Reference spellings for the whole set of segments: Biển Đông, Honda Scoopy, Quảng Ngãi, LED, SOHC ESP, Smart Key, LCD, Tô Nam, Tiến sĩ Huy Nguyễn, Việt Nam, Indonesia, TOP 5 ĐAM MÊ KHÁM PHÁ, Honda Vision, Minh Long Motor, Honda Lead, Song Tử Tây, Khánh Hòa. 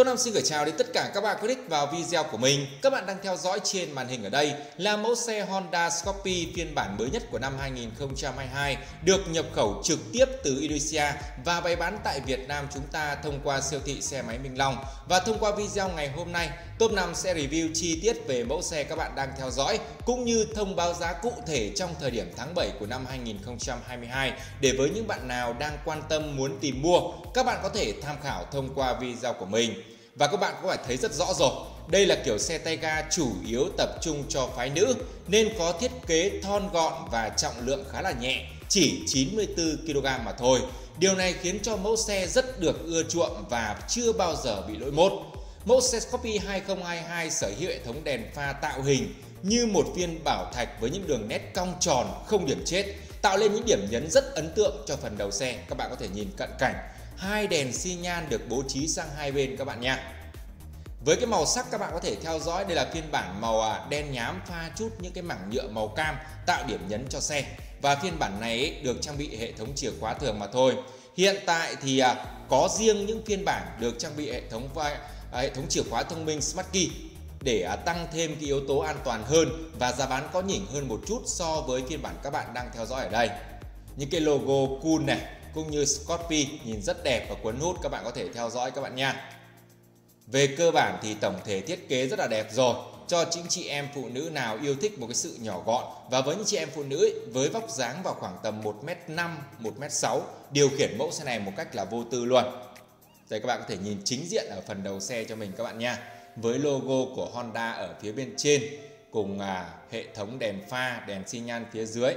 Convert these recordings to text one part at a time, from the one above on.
Tô Nam xin gửi chào đến tất cả các bạn click vào video của mình. Các bạn đang theo dõi trên màn hình ở đây là mẫu xe Honda Scoopy phiên bản mới nhất của năm 2022 được nhập khẩu trực tiếp từ Indonesia và bày bán tại Việt Nam chúng ta thông qua siêu thị xe máy Minh Long. Và thông qua video ngày hôm nay, Tô Nam sẽ review chi tiết về mẫu xe các bạn đang theo dõi cũng như thông báo giá cụ thể trong thời điểm tháng 7 của năm 2022 để với những bạn nào đang quan tâm muốn tìm mua, các bạn có thể tham khảo thông qua video của mình. Và các bạn có phải thấy rất rõ rồi, đây là kiểu xe tay ga chủ yếu tập trung cho phái nữ nên có thiết kế thon gọn và trọng lượng khá là nhẹ, chỉ 94 kg mà thôi. Điều này khiến cho mẫu xe rất được ưa chuộng và chưa bao giờ bị lỗi mốt. Mẫu xe Scoopy 2022 sở hữu hệ thống đèn pha tạo hình như một viên bảo thạch với những đường nét cong tròn không điểm chết, tạo lên những điểm nhấn rất ấn tượng cho phần đầu xe. Các bạn có thể nhìn cận cảnh, hai đèn xi nhan được bố trí sang hai bên các bạn nha. Với cái màu sắc các bạn có thể theo dõi, đây là phiên bản màu đen nhám pha chút những cái mảng nhựa màu cam tạo điểm nhấn cho xe. Và phiên bản này được trang bị hệ thống chìa khóa thường mà thôi. Hiện tại thì có riêng những phiên bản được trang bị hệ thống chìa khóa thông minh Smart Key để tăng thêm cái yếu tố an toàn hơn và giá bán có nhỉnh hơn một chút so với phiên bản các bạn đang theo dõi ở đây. Những cái logo cool này cũng như Scoopy nhìn rất đẹp và cuốn hút, các bạn có thể theo dõi các bạn nha. Về cơ bản thì tổng thể thiết kế rất là đẹp rồi cho những chị em phụ nữ nào yêu thích một cái sự nhỏ gọn, và với những chị em phụ nữ với vóc dáng vào khoảng tầm 1m5, 1m6 điều khiển mẫu xe này một cách là vô tư luôn. Đây, các bạn có thể nhìn chính diện ở phần đầu xe cho mình các bạn nha, với logo của Honda ở phía bên trên cùng hệ thống đèn pha, đèn xi nhan phía dưới.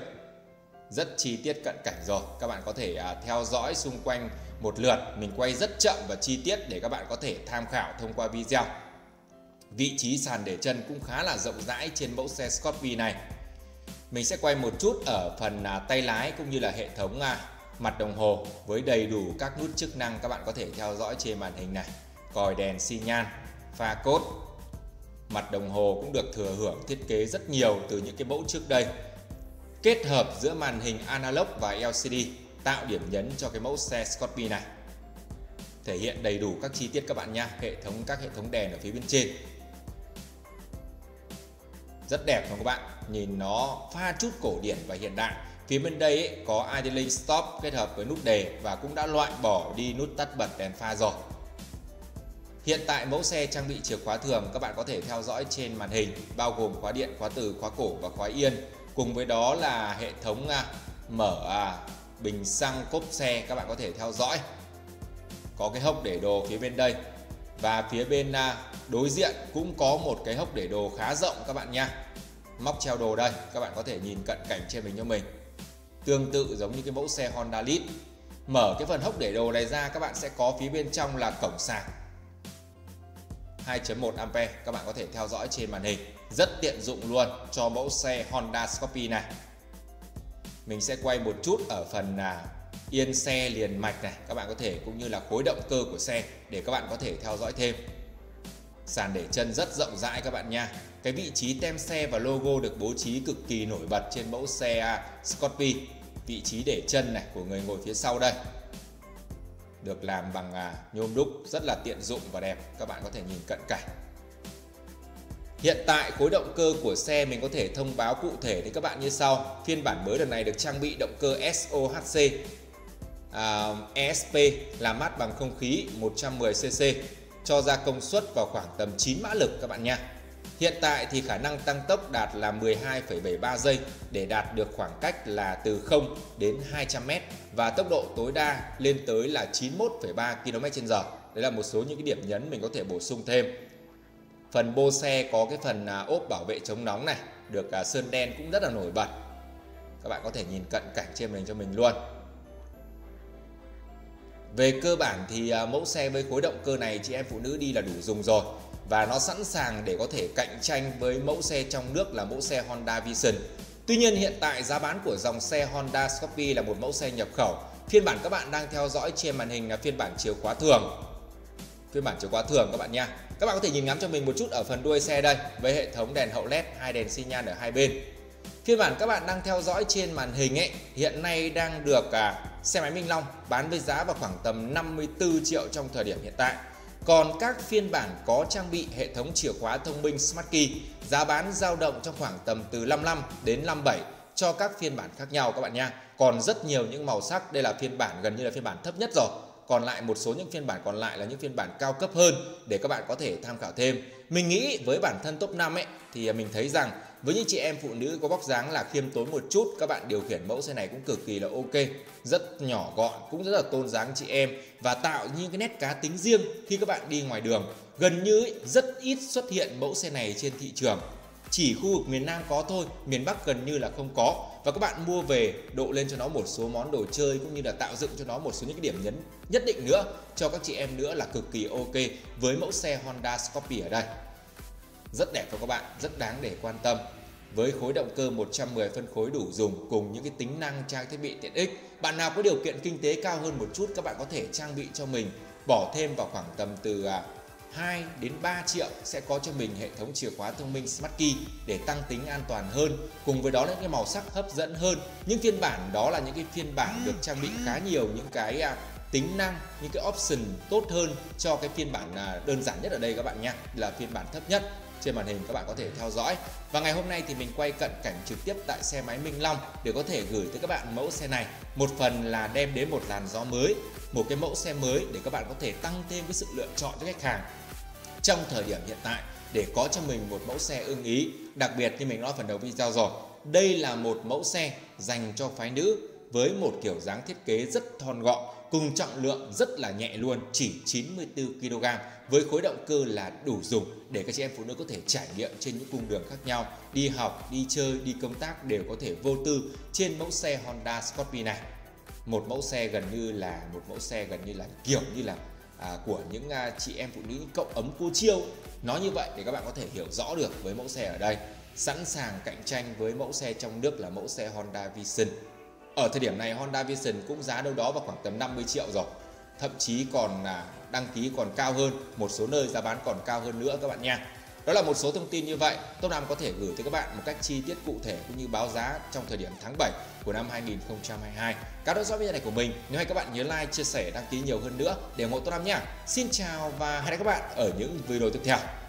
Rất chi tiết cận cảnh rồi, các bạn có thể theo dõi xung quanh một lượt, mình quay rất chậm và chi tiết để các bạn có thể tham khảo thông qua video. Vị trí sàn để chân cũng khá là rộng rãi trên mẫu xe Scoopy này. Mình sẽ quay một chút ở phần tay lái cũng như là hệ thống mặt đồng hồ với đầy đủ các nút chức năng, các bạn có thể theo dõi trên màn hình này. Còi đèn xi nhan, pha cốt, mặt đồng hồ cũng được thừa hưởng thiết kế rất nhiều từ những cái mẫu trước đây. Kết hợp giữa màn hình analog và LCD tạo điểm nhấn cho cái mẫu xe Scoopy này. Thể hiện đầy đủ các chi tiết các bạn nha, các hệ thống đèn ở phía bên trên. Rất đẹp không các bạn? Nhìn nó pha chút cổ điển và hiện đại. Phía bên đây ấy, có idling stop kết hợp với nút đề và cũng đã loại bỏ đi nút tắt bật đèn pha rồi. Hiện tại mẫu xe trang bị chìa khóa thường, các bạn có thể theo dõi trên màn hình, bao gồm khóa điện, khóa từ, khóa cổ và khóa yên. Cùng với đó là hệ thống mở bình xăng cốp xe, các bạn có thể theo dõi. Có cái hốc để đồ phía bên đây. Và phía bên đối diện cũng có một cái hốc để đồ khá rộng các bạn nha. Móc treo đồ đây, các bạn có thể nhìn cận cảnh trên mình cho mình. Tương tự giống như cái mẫu xe Honda Lead. Mở cái phần hốc để đồ này ra, các bạn sẽ có phía bên trong là cổng sạc 2.1A, các bạn có thể theo dõi trên màn hình. Rất tiện dụng luôn cho mẫu xe Honda Scoopy này. Mình sẽ quay một chút ở phần yên xe liền mạch này, các bạn có thể cũng như là khối động cơ của xe để các bạn có thể theo dõi thêm. Sàn để chân rất rộng rãi các bạn nha. Cái vị trí tem xe và logo được bố trí cực kỳ nổi bật trên mẫu xe Scoopy. Vị trí để chân này của người ngồi phía sau đây được làm bằng nhôm đúc rất là tiện dụng và đẹp, các bạn có thể nhìn cận cảnh. Hiện tại khối động cơ của xe mình có thể thông báo cụ thể đến các bạn như sau. Phiên bản mới lần này được trang bị động cơ SOHC ESP làm mát bằng không khí 110cc cho ra công suất vào khoảng tầm 9 mã lực các bạn nha. Hiện tại thì khả năng tăng tốc đạt là 12,73 giây để đạt được khoảng cách là từ 0 đến 200m và tốc độ tối đa lên tới là 91,3 km/h. Đấy là một số những cái điểm nhấn mình có thể bổ sung thêm. Phần bô xe có cái phần ốp bảo vệ chống nóng này, được sơn đen cũng rất là nổi bật. Các bạn có thể nhìn cận cảnh trên mình cho mình luôn. Về cơ bản thì mẫu xe với khối động cơ này chị em phụ nữ đi là đủ dùng rồi. Và nó sẵn sàng để có thể cạnh tranh với mẫu xe trong nước là mẫu xe Honda Vision. Tuy nhiên hiện tại giá bán của dòng xe Honda Scoopy là một mẫu xe nhập khẩu. Phiên bản các bạn đang theo dõi trên màn hình là phiên bản chìa khóa thường. Phiên bản chìa khóa thường các bạn nha. Các bạn có thể nhìn ngắm cho mình một chút ở phần đuôi xe đây, với hệ thống đèn hậu LED, hai đèn xi nhan ở hai bên. Phiên bản các bạn đang theo dõi trên màn hình ấy hiện nay đang được xe máy Minh Long bán với giá vào khoảng tầm 54 triệu trong thời điểm hiện tại. Còn các phiên bản có trang bị hệ thống chìa khóa thông minh Smart Key, giá bán dao động trong khoảng tầm từ 55 đến 57 cho các phiên bản khác nhau các bạn nha. Còn rất nhiều những màu sắc, đây là phiên bản gần như là phiên bản thấp nhất rồi. Còn lại một số những phiên bản còn lại là những phiên bản cao cấp hơn để các bạn có thể tham khảo thêm. Mình nghĩ với bản thân top 5 ấy thì mình thấy rằng với những chị em phụ nữ có vóc dáng là khiêm tốn một chút, các bạn điều khiển mẫu xe này cũng cực kỳ là ok, rất nhỏ gọn, cũng rất là tôn dáng chị em và tạo những cái nét cá tính riêng khi các bạn đi ngoài đường. Gần như rất ít xuất hiện mẫu xe này trên thị trường. Chỉ khu vực miền Nam có thôi, miền Bắc gần như là không có. Và các bạn mua về độ lên cho nó một số món đồ chơi cũng như là tạo dựng cho nó một số những cái điểm nhấn nhất định nữa cho các chị em nữa là cực kỳ ok với mẫu xe Honda Scoopy ở đây. Rất đẹp cho các bạn, rất đáng để quan tâm. Với khối động cơ 110 phân khối đủ dùng cùng những cái tính năng trang thiết bị tiện ích, bạn nào có điều kiện kinh tế cao hơn một chút các bạn có thể trang bị cho mình, bỏ thêm vào khoảng tầm từ 2 đến 3 triệu sẽ có cho mình hệ thống chìa khóa thông minh Smart Key để tăng tính an toàn hơn, cùng với đó là những cái màu sắc hấp dẫn hơn. Những phiên bản đó là những cái phiên bản được trang bị khá nhiều những cái tính năng, những cái option tốt hơn cho cái phiên bản đơn giản nhất ở đây các bạn nha, là phiên bản thấp nhất. Trên màn hình các bạn có thể theo dõi. Và ngày hôm nay thì mình quay cận cảnh trực tiếp tại xe máy Minh Long để có thể gửi tới các bạn mẫu xe này. Một phần là đem đến một làn gió mới, một cái mẫu xe mới để các bạn có thể tăng thêm cái sự lựa chọn cho khách hàng trong thời điểm hiện tại để có cho mình một mẫu xe ưng ý. Đặc biệt như mình nói phần đầu video rồi, đây là một mẫu xe dành cho phái nữ với một kiểu dáng thiết kế rất thon gọn cùng trọng lượng rất là nhẹ luôn, chỉ 94 kg, với khối động cơ là đủ dùng để các chị em phụ nữ có thể trải nghiệm trên những cung đường khác nhau, đi học, đi chơi, đi công tác đều có thể vô tư trên mẫu xe Honda Scoopy này. Một mẫu xe gần như là kiểu như là của những chị em phụ nữ, những cậu ấm cô chiêu, nó như vậy để các bạn có thể hiểu rõ được với mẫu xe ở đây. Sẵn sàng cạnh tranh với mẫu xe trong nước là mẫu xe Honda Vision. Ở thời điểm này Honda Vision cũng giá đâu đó vào khoảng tầm 50 triệu rồi, thậm chí còn đăng ký còn cao hơn, một số nơi giá bán còn cao hơn nữa các bạn nha. Đó là một số thông tin như vậy Top 5 có thể gửi tới các bạn một cách chi tiết cụ thể cũng như báo giá trong thời điểm tháng 7 của năm 2022. Các đoạn dõi video này của mình, nếu hay các bạn nhớ like, chia sẻ, đăng ký nhiều hơn nữa để ủng hộ Top 5 nha. Xin chào và hẹn gặp lại các bạn ở những video tiếp theo.